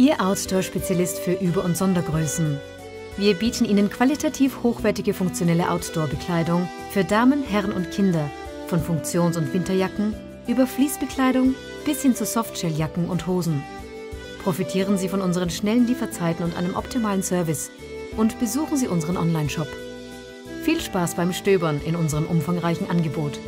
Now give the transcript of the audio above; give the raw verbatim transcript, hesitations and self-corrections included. Ihr Outdoor-Spezialist für Über- und Sondergrößen. Wir bieten Ihnen qualitativ hochwertige funktionelle Outdoor-Bekleidung für Damen, Herren und Kinder, von Funktions- und Winterjacken über Fließbekleidung bis hin zu Softshelljacken und Hosen. Profitieren Sie von unseren schnellen Lieferzeiten und einem optimalen Service und besuchen Sie unseren Online-Shop. Viel Spaß beim Stöbern in unserem umfangreichen Angebot.